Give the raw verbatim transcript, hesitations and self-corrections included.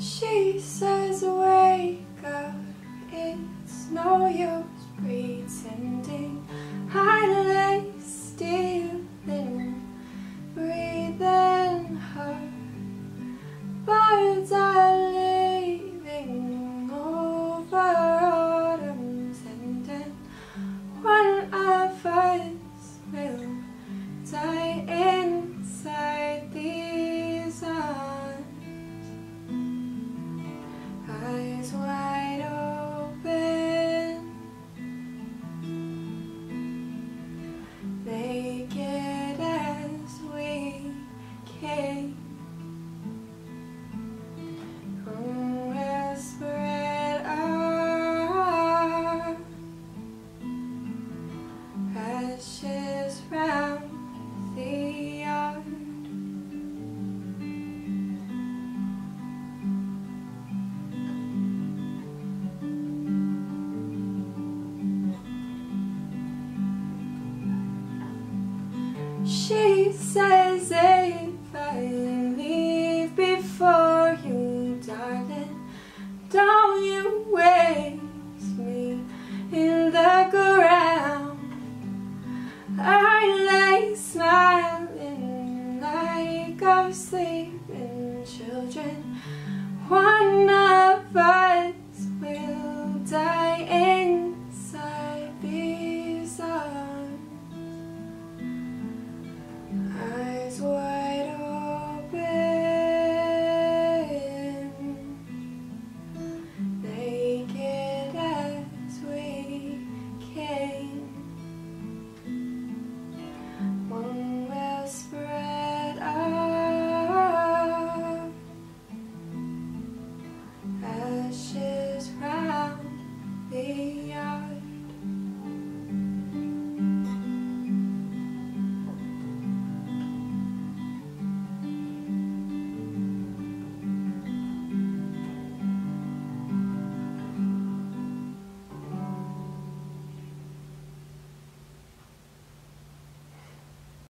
She says wake up, it's no use pretending. I lay still and breathe in her. Birds are leaving over autumn's ending. One of us will die inside these arms, eyes wide open, naked as we came. Whom will spread our ashes round the yard. She says if I leave before you, darling, don't you waste me in the ground. I lay smiling like our sleeping children. One of us will die.